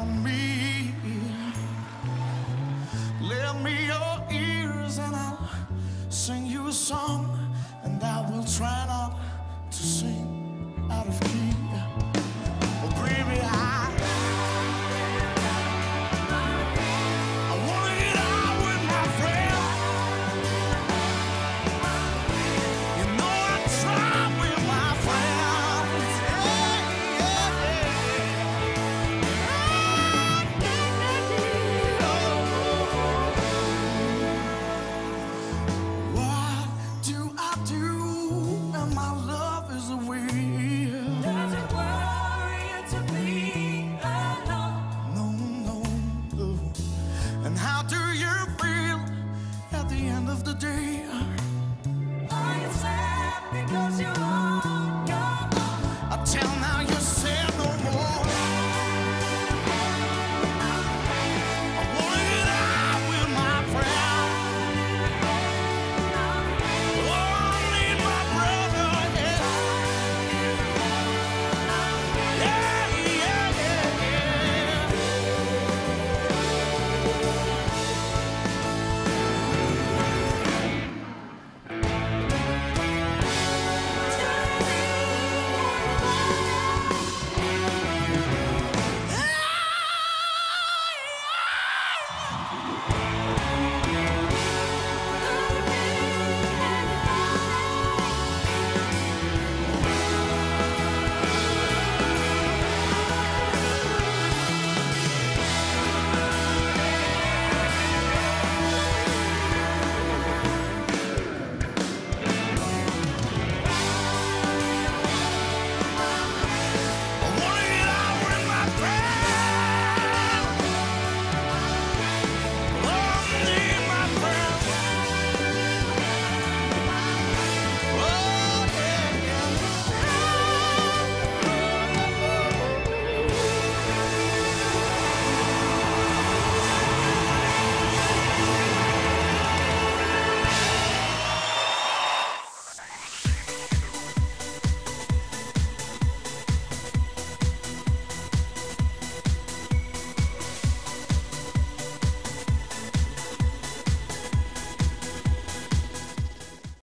on me. Lend me your ears and I'll sing you a song, and I will try not to sing.